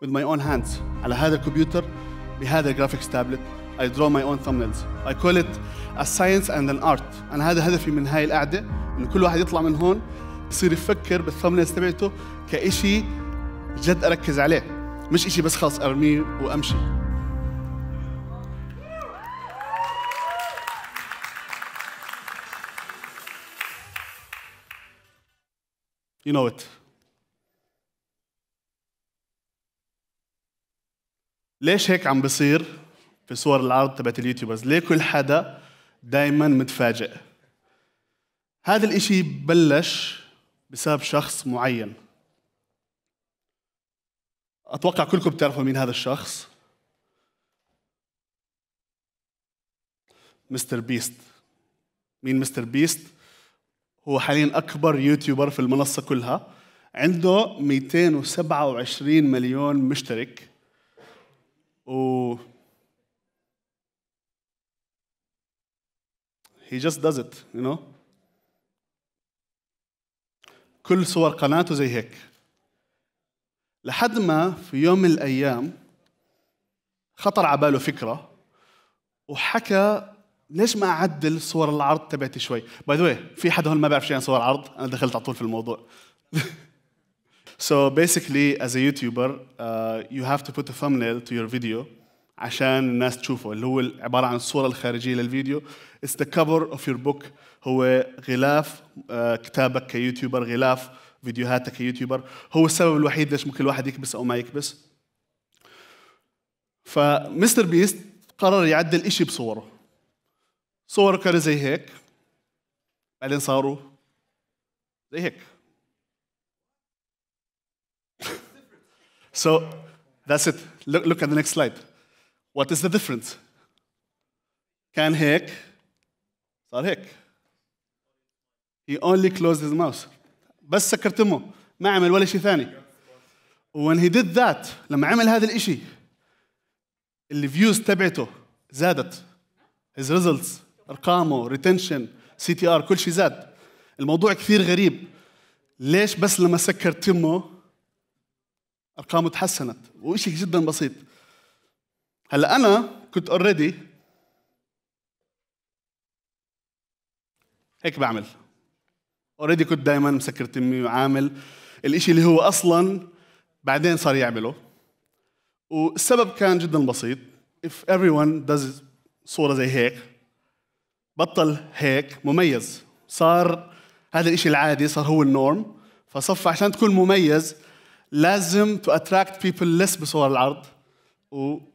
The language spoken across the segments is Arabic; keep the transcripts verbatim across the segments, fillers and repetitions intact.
with my own hands على هذا الكمبيوتر بهذا الجرافيكس تابلت. I draw my own thumbnails. I call it a science and an art. أنا هذا هدفي من هاي القعدة، إنه كل واحد يطلع من هون يصير يفكر بالثمنلز تبعته كإشي جد أركز عليه، مش إشي بس خلص أرميه وأمشي. You know it. ليش هيك عم بصير في صور العرض تبعت اليوتيوبرز؟ ليه كل حدا دايماً متفاجئ؟ هذا الاشي بلش بسبب شخص معين. أتوقع كلكم بتعرفوا مين هذا الشخص. مستر بيست. مين مستر بيست؟ هو حالياً أكبر يوتيوبر في المنصة كلها. عنده مئتين وسبعة وعشرين مليون مشترك. و he just does it, you know. كل صور قناته زي هيك. لحد ما في يوم من الأيام خطر على باله فكرة وحكى ليش ما أعدل صور العرض تبعتي شوي. باي ذا واي، في حدا هون ما بيعرف شيء عن صور عرض؟ أنا دخلت على طول في الموضوع. So basically, as a YouTuber, uh, you have to put a thumbnail to your video عشان الناس تشوفه، اللي هو عبارة عن الصورة الخارجية للفيديو. It's the cover of your book. هو غلاف uh, كتابك كيوتيوبر، غلاف فيديوهاتك كيوتيوبر. هو السبب الوحيد ليش ممكن الواحد يكبس أو ما يكبس. فمستر بيست قرر يعدل إشي بصوره. صوره كانت زي هيك، بعدين صاروا زي هيك. So that's it. Look, look at the next slide. What is the difference? كان هيك صار هيك. He only closed his mouth. بس سكرت امه، ما عمل ولا شيء ثاني. When he did that، لما عمل هذا الاشي، الفيوز تبعته زادت. His results، ارقامه، ريتنشن، سي تي ار، كل شيء زاد. الموضوع كثير غريب. ليش بس لما سكرت امه أرقامه تحسنت؟ وإشي جدا بسيط. هلا أنا كنت already هيك بعمل. already كنت دائما مسكر تمي وعامل الإشي اللي هو أصلا بعدين صار يعمله. والسبب كان جدا بسيط. if everyone does صورة زي هيك، بطل هيك مميز. صار هذا الإشي العادي، صار هو النورم. فصف عشان تكون مميز لازم to attract people less بصور العرض، وتعمل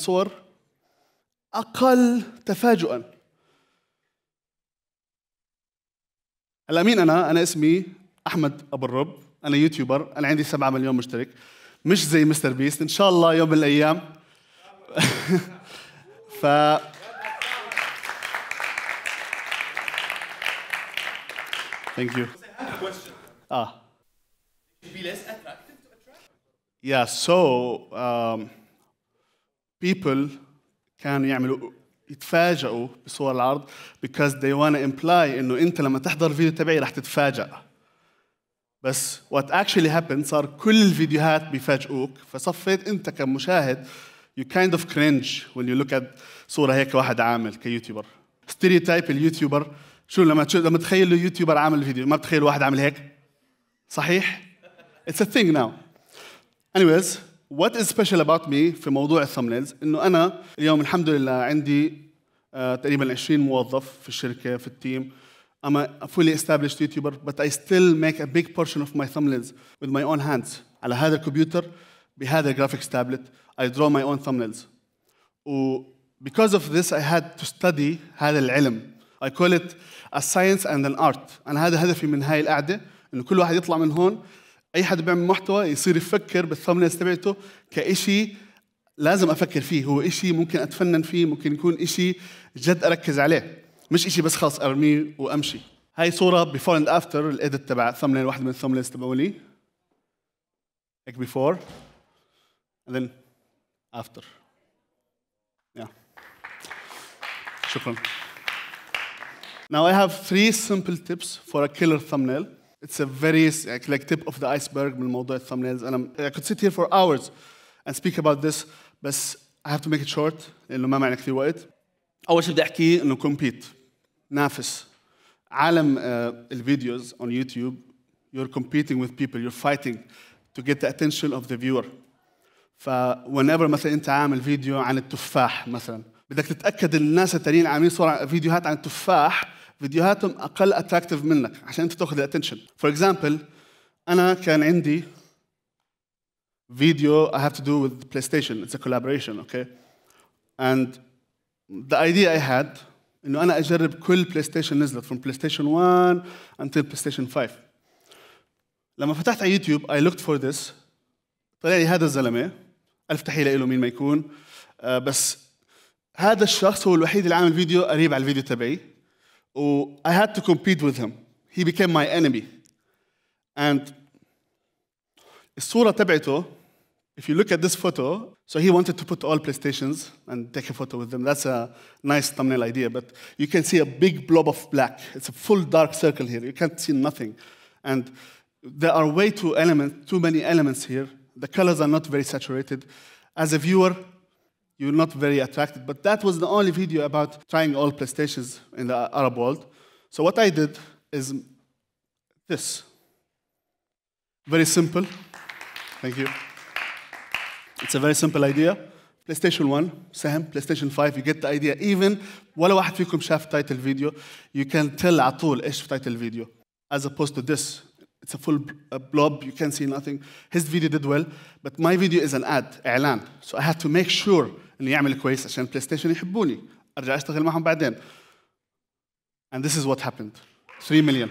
صور أقل تفاجؤاً. هلا مين أنا؟ أنا اسمي أحمد أبو الرب، أنا يوتيوبر، أنا عندي سبعة مليون مشترك، مش زي مستر بيست، إن شاء الله يوم من الأيام. ف Thank you. آه. Be less attractive to attract? Yeah, so um, people كانوا يعملوا يتفاجئوا بصور العرض because they want to imply إنه أنت لما تحضر الفيديو تبعي رح تتفاجئ. بس what actually happened صار كل الفيديوهات بيفاجئوك، فصفيت أنت كمشاهد you kind of cringe when you look at صورة هيك واحد عامل كيوتيوبر. stereotype اليوتيوبر شو؟ لما لما تخيل يوتيوبر عامل فيديو ما بتخيل واحد عامل هيك، صحيح؟ It's a thing now. Anyways, what is special about me في موضوع الثمنلز؟ إنه أنا اليوم الحمد لله عندي آه, تقريباً عشرين موظف في الشركة في التيم. I'm a fully established YouTuber, but I still make a big portion of my thumbnails with my own hands. على هذا الكمبيوتر بهذا الجرافيكس تابلت I draw my own thumbnails. و because of this I had to study هذا العلم. I call it a science and an art. أنا هذا هدفي من هاي القعدة، إنه كل واحد يطلع من هون أي حد بيعمل محتوى يصير يفكر بالثمنلز تبعته كإشي لازم أفكر فيه، هو إشي ممكن أتفنن فيه، ممكن يكون إشي جد أركز عليه، مش إشي بس خلاص أرميه وأمشي. هاي صورة بيفور أند آفتر، الإيديت تبع ثمنلز، واحد من الثمنلز تبعولي هيك بيفور and then after. Yeah. شكرا. Now I have three simple tips for a killer thumbnail. It's a very like tip of the iceberg من موضوع الثامنيلز. أنا I could sit here for hours and speak about this, بس I have to make it short لأنه ما معنا كثير وقت. أول شيء بدي أحكيه إنه compete, نافس. عالم الفيديوز on YouTube, you're competing with people, you're fighting to get the attention of the viewer. فwhenever مثلا أنت عامل فيديو عن التفاح مثلا, بدك تتأكد الناس التانيين عاملين صور فيديوهات عن التفاح, فيديوهاتهم أقل أتراكتيف منك عشان أنت تأخذ الاتنشن. For example, أنا كان عندي فيديو I have to do with PlayStation. It's a collaboration, okay? And the idea I had إنه أنا أجرب كل PlayStation نزلت from PlayStation one until PlayStation five. لما فتحت على يوتيوب I looked for this. طلع لي هذا الزلمة. ألف تحية له مين ما يكون. أه بس هذا الشخص هو الوحيد اللي عامل فيديو قريب على الفيديو تبعي. و I had to compete with him. He became my enemy. And الصورة تبعته, if you look at this photo, so he wanted to put all PlayStations and take a photo with them. That's a nice thumbnail idea, but you can see a big blob of black. It's a full dark circle here. You can't see nothing. And there are way too, element, too many elements here. The colors are not very saturated. As a viewer, you're not very attracted, but that was the only video about trying all PlayStations in the Arab world. So what I did is this. Very simple. Thank you. It's a very simple idea. PlayStation one, سهم, PlayStation five, you get the idea. Even ولا واحد فيكم شاف title video, you can tell على طول ايش في title video. As opposed to this, it's a full blob, you can't see nothing. His video did well, but my video is an ad, إعلان. So I had to make sure إنه يعمل كويس عشان PlayStation يحبوني. أرجع أشتغل معهم بعدين. And this is what happened. Three million.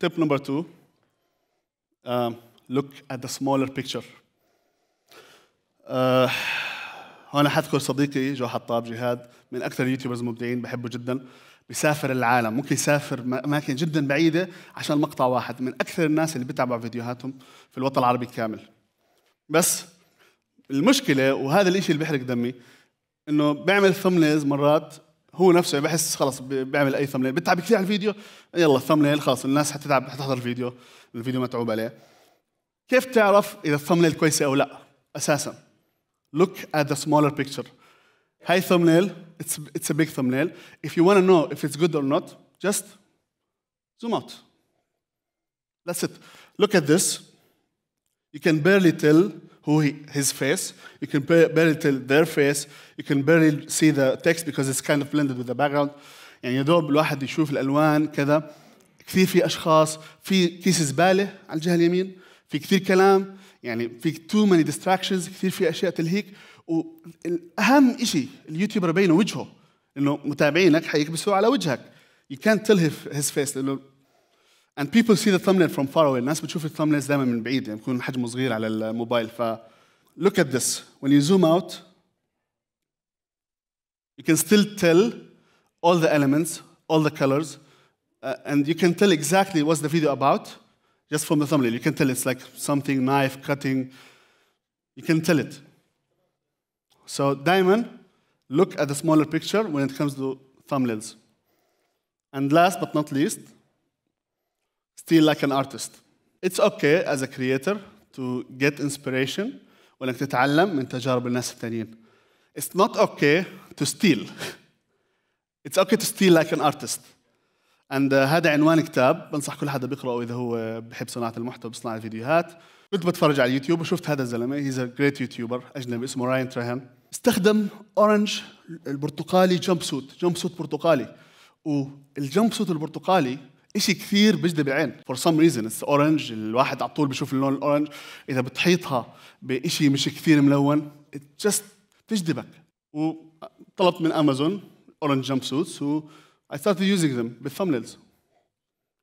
Tip number two, uh, look at the smaller picture. Uh, هنا حذكر صديقي جو حطاب جهاد, من أكثر اليوتيوبرز المبدعين, بحبه جدا. بيسافر العالم, ممكن يسافر أماكن جدا بعيدة عشان مقطع واحد. من أكثر الناس اللي بتابعوا فيديوهاتهم في الوطن العربي كامل. بس المشكلة, وهذا الإشي اللي بيحرق دمي, إنه بيعمل thumbnails مرات هو نفسه بحس خلص بيعمل أي thumbnail, بتعب كثير على الفيديو, يلا thumbnail خلص الناس حتتعب حتحضر الفيديو, الفيديو متعوب عليه. كيف تعرف إذا thumbnail كويسة أو لا؟ أساسا look at the smaller picture. هاي thumbnail, it's it's a big thumbnail. If you want to know if it's good or not, just zoom out. That's it. Look at this. You can barely tell who he, his face. You can barely tell their face. You can barely see the text because it's kind of blended with the background. يعني يدوب الواحد يشوف الألوان كذا. كثير في أشخاص, في كيس زبالة على الجهة اليمين, في كثير كلام, يعني في too many distractions, كثير في أشياء تلهيك. والأهم إشي اليوتيوبر بينه وجهه, إنه متابعينك حيكبسوا على وجهك. You can't tell his face. لأنه and people see the thumbnail from far away. الناس بتشوف الثامنيلز دائما من بعيد, يعني بيكون حجمه صغير على الموبايل. ف look at this. When you zoom out, you can still tell all the elements, all the colors, uh, and you can tell exactly what's the video about just from the thumbnail. You can tell it's like something knife cutting. You can tell it. So diamond, look at the smaller picture when it comes to thumbnails. And last but not least, steal like an artist. It's okay as a creator to get inspiration وإنك تتعلم من تجارب الناس التانيين. It's not okay to steal. It's okay to steal like an artist. And uh, هذا عنوان كتاب بنصح كل حدا بيقرأه إذا هو بحب صناعة المحتوى بصناعة الفيديوهات. كنت بتفرج على اليوتيوب وشفت هذا الزلمة, he's a great YouTuber أجنبي اسمه راين تراهان. استخدم أورنج البرتقالي جمب سوت, جمب سوت برتقالي. والجمب سوت البرتقالي إشي كثير بيجذب العين. For some reason it's orange, الواحد على طول بيشوف اللون الأورنج. إذا بتحيطها بإشي مش كثير ملون, it just بتجذبك. وطلبت من أمازون أورنج جمب سوتس, و I started using them بالثامنيلز.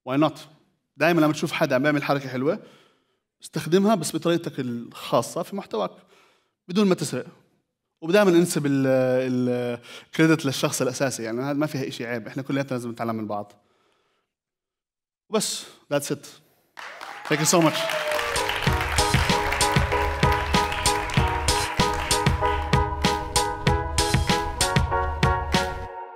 Why not؟ دائما لما تشوف حدا عم بيعمل حركة حلوة, استخدمها بس بطريقتك الخاصة في محتواك بدون ما تسرق. ودائما انسب الكريدت للشخص الأساسي, يعني هذا ما فيها إشي عيب, إحنا كلنا لازم نتعلم من بعض. وبس, that's it. Thank you so much.